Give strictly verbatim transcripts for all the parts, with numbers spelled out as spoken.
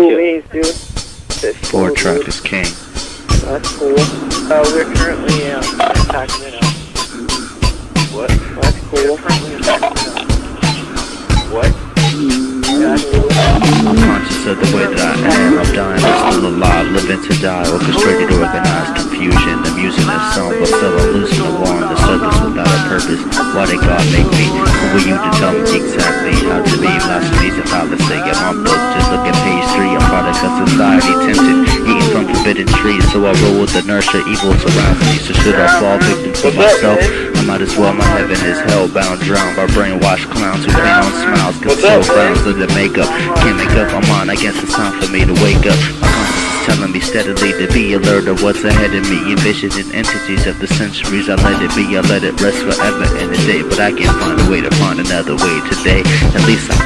Cool beans, dude. That's cool, or Travis King. That's cool. Uh, we're currently uh, attacking it out. What? That's cool. We're currently attacking it out. What? That's cool. I'm conscious of the way that I am. I'm dying. I'm still alive, living to die. Orchestrated, organized confusion. I'm using a song, but still I'm losing the war on the surface without a purpose. Why did God make me? Who were you to tell me exactly how to be? Last reason, policy of my book. Just look at page three. I'm product of society, tempted, eating from forbidden trees. So I roll with inertia, evil surrounds me. So should I fall victim to myself? I might as well. My heaven is hellbound, drowned by brainwashed clowns who paint on smiles, conceal frowns under makeup. Can't make up my mind. I guess it's time for me to wake up. My conscience is telling me steadily to be alert of what's ahead of me. Envisioning entities of the centuries. I let it be, I let it rest forever in the day. But I can't find a way to find another way today. At least I.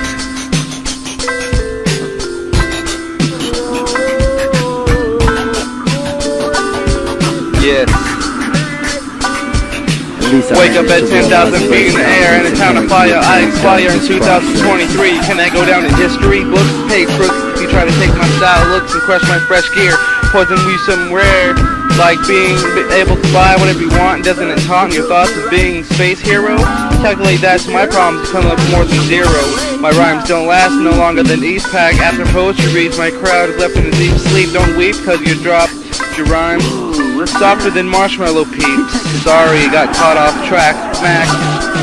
Yes. Wake up at ten thousand feet in the air in a town of fire. I expire in two thousand twenty-three. Can that go down in history books? Hey, crooks, if you try to take my style looks and crush my fresh gear, poison me somewhere. Like being able to buy whatever you want, doesn't it taunt your thoughts of being space hero? Calculate that, so my problems come up more than zero. My rhymes don't last no longer than East Pack. After poetry reads, my crowd is left in a deep sleep. Don't weep, cause you dropped your rhymes. Softer than marshmallow peeps. Sorry, got caught off track. Smack,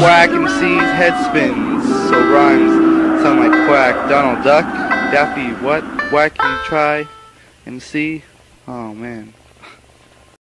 whack, and sees head spins. So rhymes sound like quack. Donald Duck, Daffy, what? Whack, you try, M C. Oh man.